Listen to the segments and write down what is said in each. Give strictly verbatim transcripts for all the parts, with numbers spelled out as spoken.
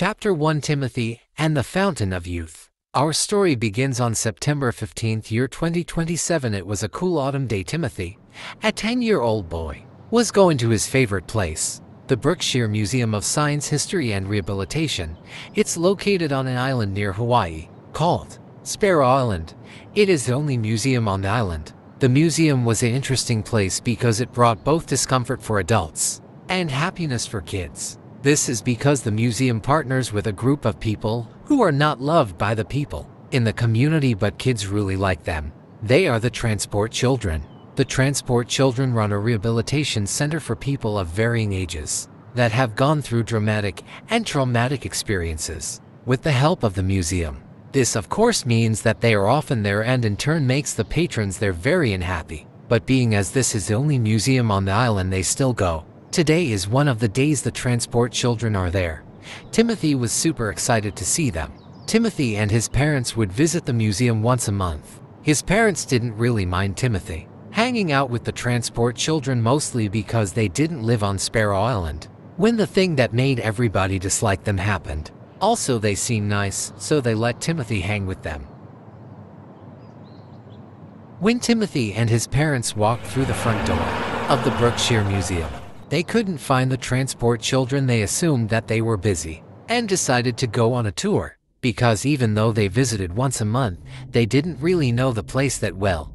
Chapter one Timothy and the Fountain of Youth. Our story begins on September fifteenth, year twenty twenty-seven. It was a cool autumn day. Timothy, a ten-year-old boy, was going to his favorite place, the Berkshire Museum of Science History and Rehabilitation. It's located on an island near Hawaii, called Sparrow Island. It is the only museum on the island. The museum was an interesting place because it brought both discomfort for adults and happiness for kids. This is because the museum partners with a group of people who are not loved by the people in the community, but kids really like them. They are the transport children. The transport children run a rehabilitation center for people of varying ages that have gone through dramatic and traumatic experiences with the help of the museum. This of course means that they are often there, and in turn makes the patrons there very unhappy. But being as this is the only museum on the island, they still go. Today is one of the days the transport children are there. Timothy was super excited to see them. Timothy and his parents would visit the museum once a month. His parents didn't really mind Timothy hanging out with the transport children, mostly because they didn't live on Sparrow Island when the thing that made everybody dislike them happened. Also, they seem nice, so they let Timothy hang with them. When Timothy and his parents walked through the front door of the Berkshire Museum, they couldn't find the transport children. They assumed that they were busy and decided to go on a tour, because even though they visited once a month, they didn't really know the place that well.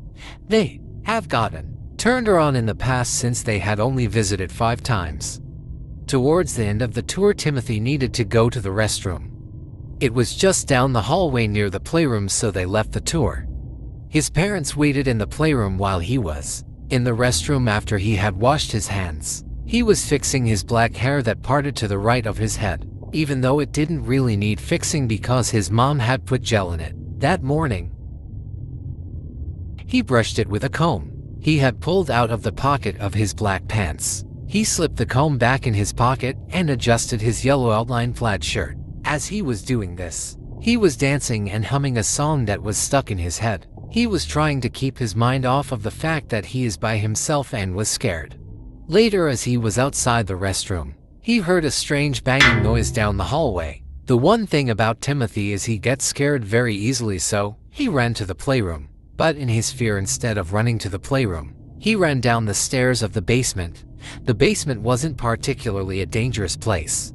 They have gotten turned around in the past since they had only visited five times. Towards the end of the tour, Timothy needed to go to the restroom. It was just down the hallway near the playroom, so they left the tour. His parents waited in the playroom while he was in the restroom. After he had washed his hands, he was fixing his black hair that parted to the right of his head, even though it didn't really need fixing because his mom had put gel in it that morning. He brushed it with a comb he had pulled out of the pocket of his black pants. He slipped the comb back in his pocket and adjusted his yellow outline plaid shirt. As he was doing this, he was dancing and humming a song that was stuck in his head. He was trying to keep his mind off of the fact that he is by himself and was scared. Later, as he was outside the restroom, he heard a strange banging noise down the hallway. The one thing about Timothy is he gets scared very easily, so he ran to the playroom. But in his fear, instead of running to the playroom, he ran down the stairs of the basement. The basement wasn't particularly a dangerous place.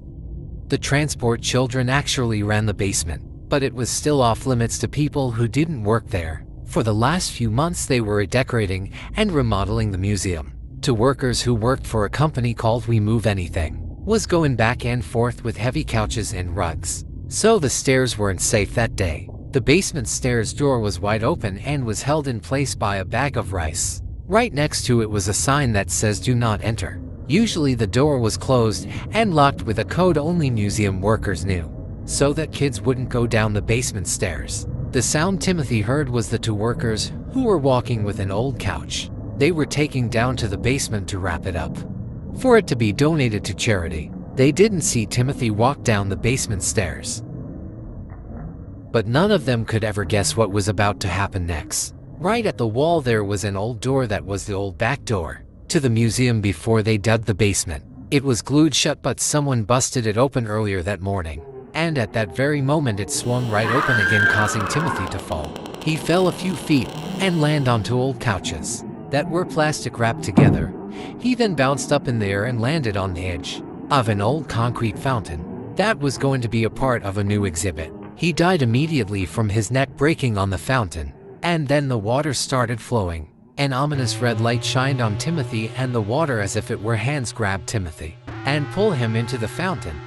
The transport children actually ran the basement, but it was still off limits to people who didn't work there. For the last few months, they were redecorating and remodeling the museum. To workers who worked for a company called We Move Anything, was going back and forth with heavy couches and rugs. So the stairs weren't safe that day. The basement stairs door was wide open and was held in place by a bag of rice. Right next to it was a sign that says do not enter. Usually the door was closed and locked with a code only museum workers knew, so that kids wouldn't go down the basement stairs. The sound Timothy heard was the two workers who were walking with an old couch they were taking down to the basement to wrap it up for it to be donated to charity. They didn't see Timothy walk down the basement stairs, but none of them could ever guess what was about to happen next. Right at the wall there was an old door that was the old back door to the museum before they dug the basement. It was glued shut, but someone busted it open earlier that morning, and at that very moment it swung right open again, causing Timothy to fall. He fell a few feet and landed onto old couches that were plastic wrapped together. He then bounced up in the air and landed on the edge of an old concrete fountain that was going to be a part of a new exhibit. He died immediately from his neck breaking on the fountain. And then the water started flowing. An ominous red light shined on Timothy and the water as if it were hands grabbed Timothy and pull him into the fountain.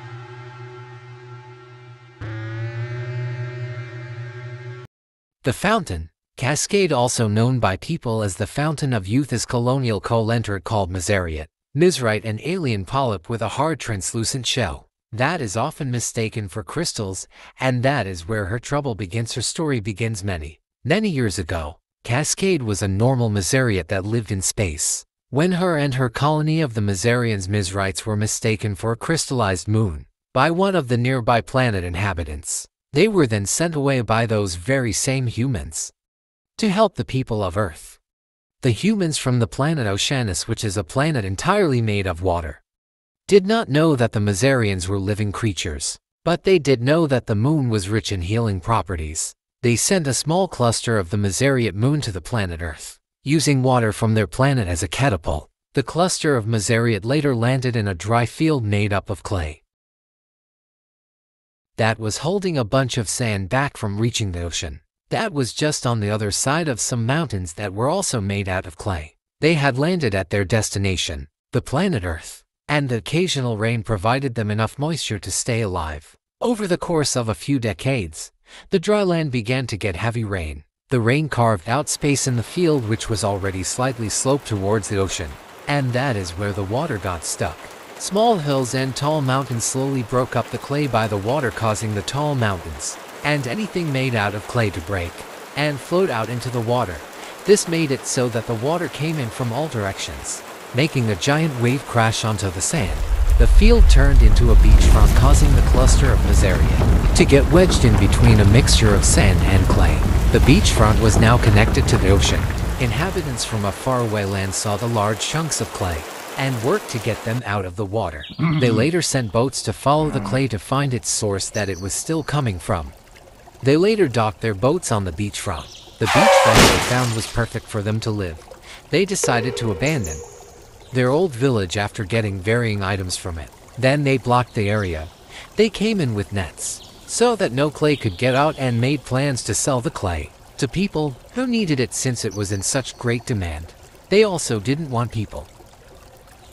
The fountain, Cascade, also known by people as the Fountain of Youth, is colonial coal-enter called Misariat, Misrite, an alien polyp with a hard translucent shell that is often mistaken for crystals, and that is where her trouble begins. Her story begins many, many years ago. Cascade was a normal Misariat that lived in space when her and her colony of the Mazarians Misrites were mistaken for a crystallized moon by one of the nearby planet inhabitants. They were then sent away by those very same humans to help the people of Earth. The humans from the planet Oceanus, which is a planet entirely made of water, did not know that the Misarians were living creatures But they did know that the moon was rich in healing properties. They sent a small cluster of the Misariat moon to the planet Earth, using water from their planet as a catapult. The cluster of Misariat later landed in a dry field made up of clay that was holding a bunch of sand back from reaching the ocean. That was just on the other side of some mountains that were also made out of clay. They had landed at their destination, the planet Earth, and the occasional rain provided them enough moisture to stay alive. Over the course of a few decades, the dry land began to get heavy rain. The rain carved out space in the field, which was already slightly sloped towards the ocean, and that is where the water got stuck. Small hills and tall mountains slowly broke up the clay by the water, causing the tall mountains and anything made out of clay to break and float out into the water. This made it so that the water came in from all directions, making a giant wave crash onto the sand. The field turned into a beachfront, causing the cluster of Misariat to get wedged in between a mixture of sand and clay. The beachfront was now connected to the ocean. Inhabitants from a faraway land saw the large chunks of clay and worked to get them out of the water. They later sent boats to follow the clay to find its source that it was still coming from. They later docked their boats on the beachfront. The beachfront they found was perfect for them to live. They decided to abandon their old village after getting varying items from it. Then they blocked the area. They came in with nets so that no clay could get out and made plans to sell the clay to people who needed it since it was in such great demand. They also didn't want people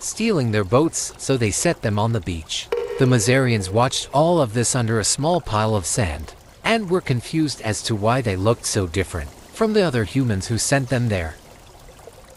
stealing their boats, so they set them on the beach. The Mazarians watched all of this under a small pile of sand and were confused as to why they looked so different from the other humans who sent them there.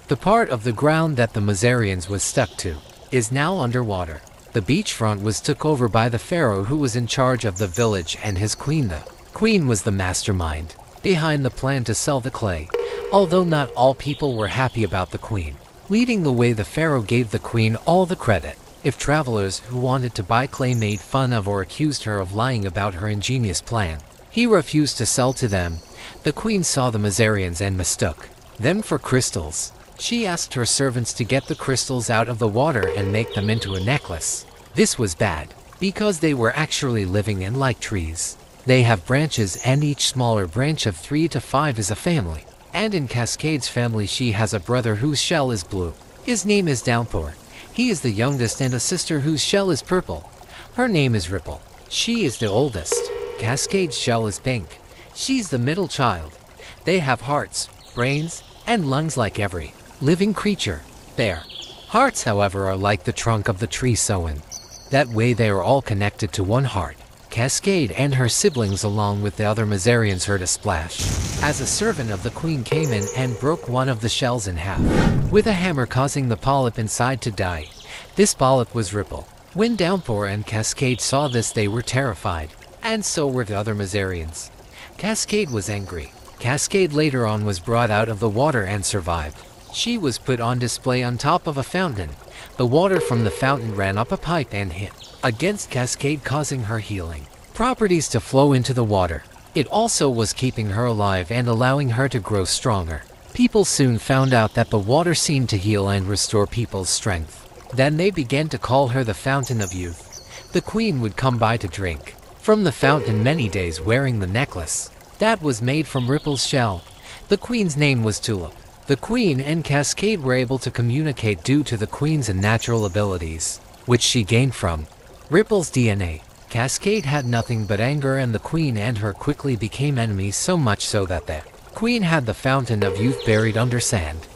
The part of the ground that the Misarians was stuck to is now underwater. The beachfront was took over by the pharaoh who was in charge of the village and his queen. The queen was the mastermind behind the plan to sell the clay, although not all people were happy about the queen. Leading the way, the pharaoh gave the queen all the credit. If travelers who wanted to buy clay made fun of or accused her of lying about her ingenious plan, he refused to sell to them. The queen saw the Misarians and mistook them for crystals. She asked her servants to get the crystals out of the water and make them into a necklace. This was bad, because they were actually living in like trees. They have branches, and each smaller branch of three to five is a family. And in Cascade's family, she has a brother whose shell is blue. His name is Downpour. He is the youngest, and a sister whose shell is purple. Her name is Ripple. She is the oldest. Cascade's shell is pink. She's the middle child. They have hearts, brains, and lungs like every living creature. Their hearts, however, are like the trunk of the tree sown. That way they are all connected to one heart. Cascade and her siblings along with the other Misarians heard a splash as a servant of the queen came in and broke one of the shells in half with a hammer, causing the polyp inside to die. This polyp was Ripple. When Downpour and Cascade saw this, they were terrified, and so were the other Misarians. Cascade was angry. Cascade later on was brought out of the water and survived. She was put on display on top of a fountain. The water from the fountain ran up a pipe and hit against Cascade, causing her healing properties to flow into the water. It also was keeping her alive and allowing her to grow stronger. People soon found out that the water seemed to heal and restore people's strength. Then they began to call her the Fountain of Youth. The queen would come by to drink from the fountain many days wearing the necklace that was made from Ripple's shell. The queen's name was Tulip. The queen and Cascade were able to communicate due to the queen's natural abilities, which she gained from Ripple's D N A. Cascade had nothing but anger, and the queen and her quickly became enemies, so much so that the queen had the Fountain of Youth buried under sand.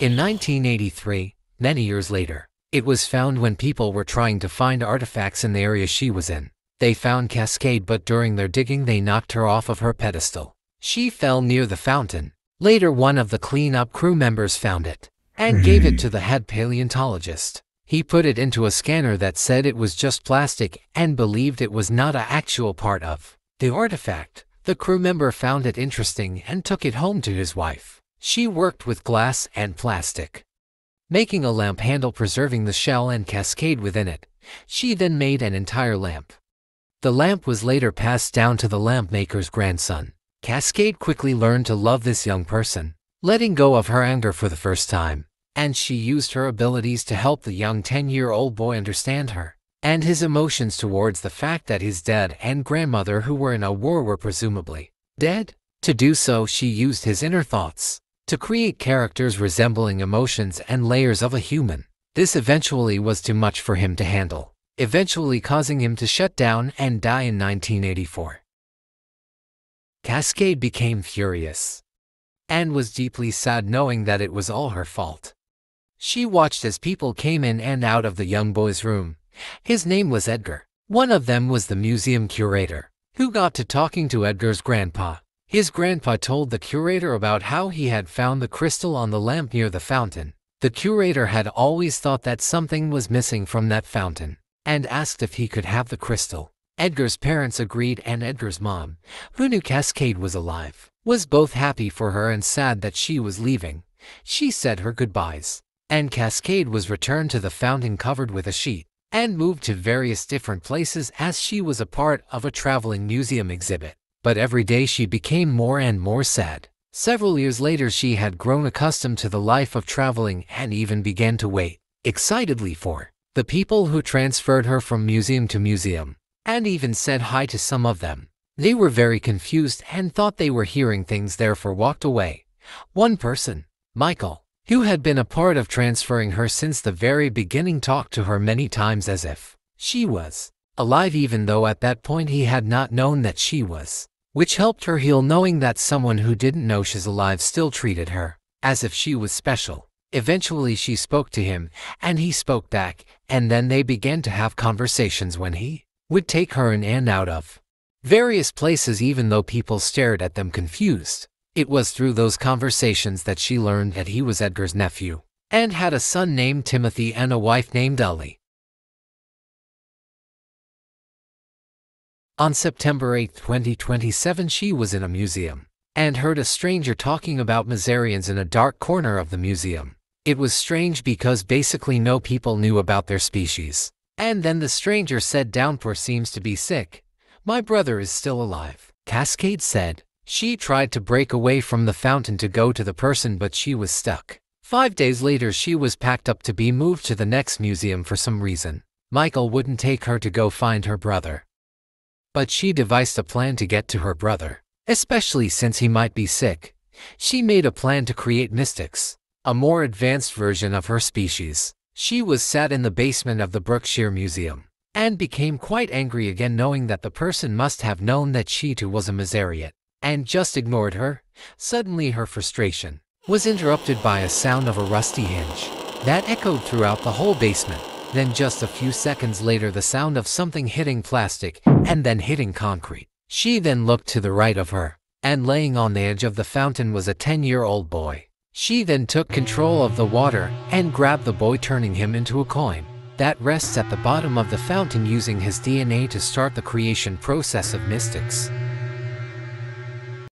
In nineteen eighty-three, many years later, it was found when people were trying to find artifacts in the area she was in. They found Cascade, but during their digging they knocked her off of her pedestal. She fell near the fountain. Later, one of the cleanup crew members found it and gave it to the head paleontologist. He put it into a scanner that said it was just plastic and believed it was not an actual part of the artifact. The crew member found it interesting and took it home to his wife. She worked with glass and plastic, making a lamp handle preserving the shell and Cascade within it. She then made an entire lamp. The lamp was later passed down to the lamp maker's grandson. Cascade quickly learned to love this young person, letting go of her anger for the first time, and she used her abilities to help the young ten-year-old boy understand her. and his emotions towards the fact that his dad and grandmother who were in a war were presumably dead. To do so, she used his inner thoughts to create characters resembling emotions and layers of a human. This eventually was too much for him to handle, eventually causing him to shut down and die in nineteen eighty-four. Cascade became furious and was deeply sad knowing that it was all her fault. She watched as people came in and out of the young boy's room. His name was Edgar. One of them was the museum curator, who got to talking to Edgar's grandpa. His grandpa told the curator about how he had found the crystal on the lamp near the fountain. The curator had always thought that something was missing from that fountain, and asked if he could have the crystal. Edgar's parents agreed, and Edgar's mom, who knew Cascade was alive, was both happy for her and sad that she was leaving. She said her goodbyes, and Cascade was returned to the fountain covered with a sheet, and moved to various different places as she was a part of a traveling museum exhibit. But every day she became more and more sad. Several years later she had grown accustomed to the life of traveling and even began to wait excitedly for the people who transferred her from museum to museum, and even said hi to some of them. They were very confused and thought they were hearing things, therefore walked away. One person, Michael, who had been a part of transferring her since the very beginning, talked to her many times as if she was alive, even though at that point he had not known that she was, which helped her heal, knowing that someone who didn't know she's alive still treated her as if she was special. Eventually she spoke to him, and he spoke back, and then they began to have conversations when he would take her in and out of various places, even though people stared at them confused. It was through those conversations that she learned that he was Edgar's nephew, and had a son named Timothy and a wife named Ellie. On September eighth, twenty twenty-seven, she was in a museum, and heard a stranger talking about Misarians in a dark corner of the museum. It was strange because basically no people knew about their species. And then the stranger said, "Downpour seems to be sick. My brother is still alive." Cascade said she tried to break away from the fountain to go to the person, but she was stuck. Five days later she was packed up to be moved to the next museum for some reason. Michael wouldn't take her to go find her brother, but she devised a plan to get to her brother, especially since he might be sick. She made a plan to create mystics, a more advanced version of her species. She was sat in the basement of the Berkshire Museum, and became quite angry again, knowing that the person must have known that she too was a Misariat, and just ignored her. Suddenly her frustration was interrupted by a sound of a rusty hinge that echoed throughout the whole basement. Then just a few seconds later the sound of something hitting plastic and then hitting concrete. She then looked to the right of her, and laying on the edge of the fountain was a ten-year-old boy. She then took control of the water and grabbed the boy, turning him into a coin that rests at the bottom of the fountain, using his D N A to start the creation process of mystics.